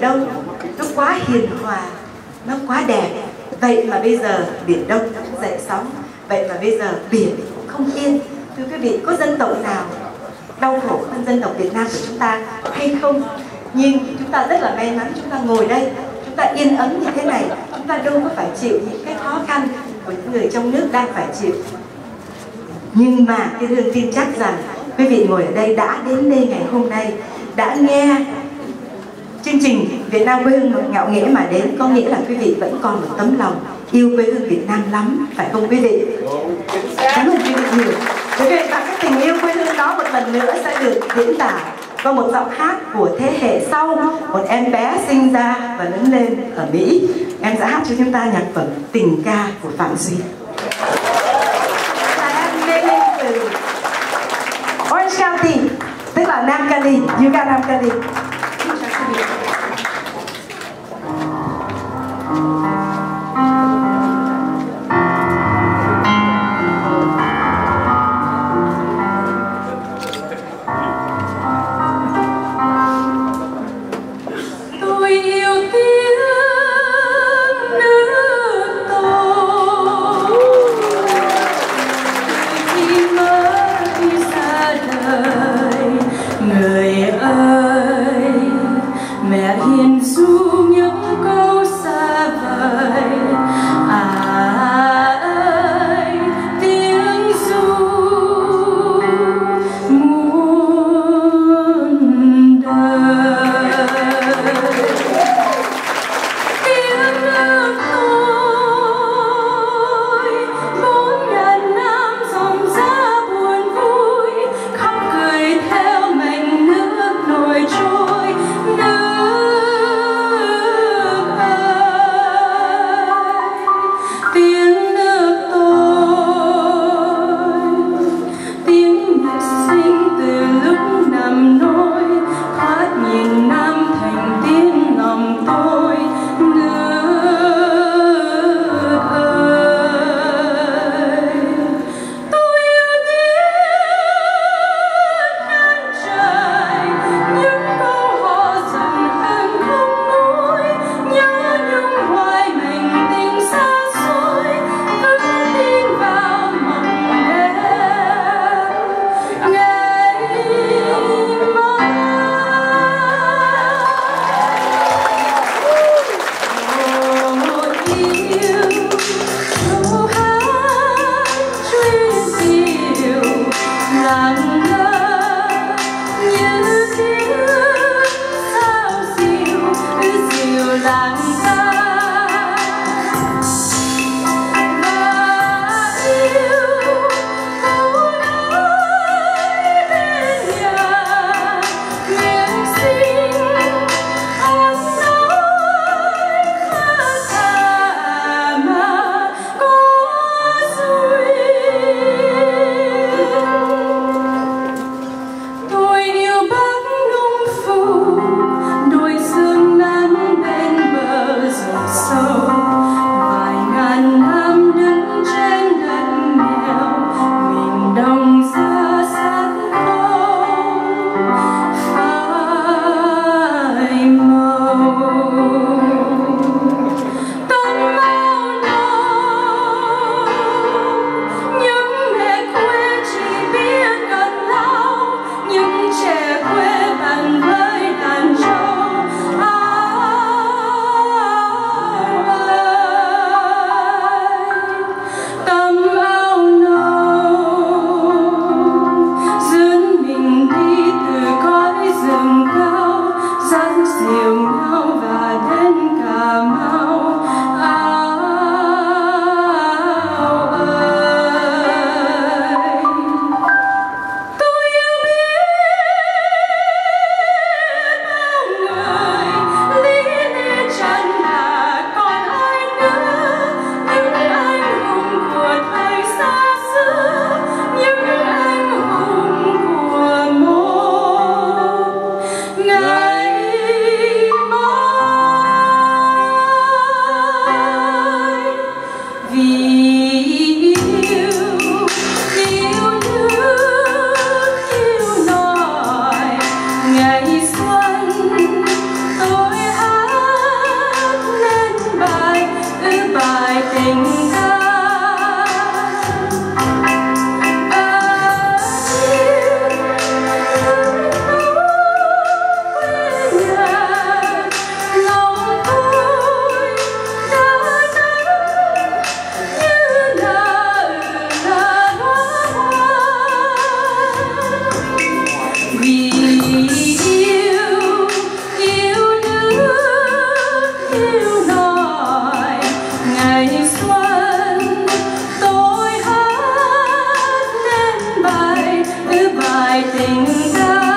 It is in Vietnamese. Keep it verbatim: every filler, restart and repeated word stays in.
Biển Đông nó quá hiền hòa, nó quá đẹp. Vậy mà bây giờ Biển Đông cũng dậy sóng, vậy mà bây giờ biển cũng không yên. Thưa quý vị, có dân tộc nào đau khổ hơn dân tộc Việt Nam của chúng ta hay không? Nhưng chúng ta rất là may mắn, chúng ta ngồi đây, chúng ta yên ấm như thế này, chúng ta đâu có phải chịu những cái khó khăn của những người trong nước đang phải chịu. Nhưng mà cái Hương tin chắc rằng quý vị ngồi ở đây đã đến đây ngày hôm nay, đã nghe chương trình Việt Nam quê hương ngạo nghễ mà đến, có nghĩa là quý vị vẫn còn một tấm lòng yêu quê hương Việt Nam lắm, phải không quý vị? Cảm ơn quý vị nhiều. Quý vị, và cái tình yêu quê hương đó một lần nữa sẽ được diễn tả qua một giọng hát của thế hệ sau, một em bé sinh ra và lớn lên ở Mỹ. Em sẽ hát cho chúng ta nhạc phẩm Tình Ca của Phạm Duy. Orange County, tức là Nam Cali, Utah Nam Cali. Người ơi, Tình ra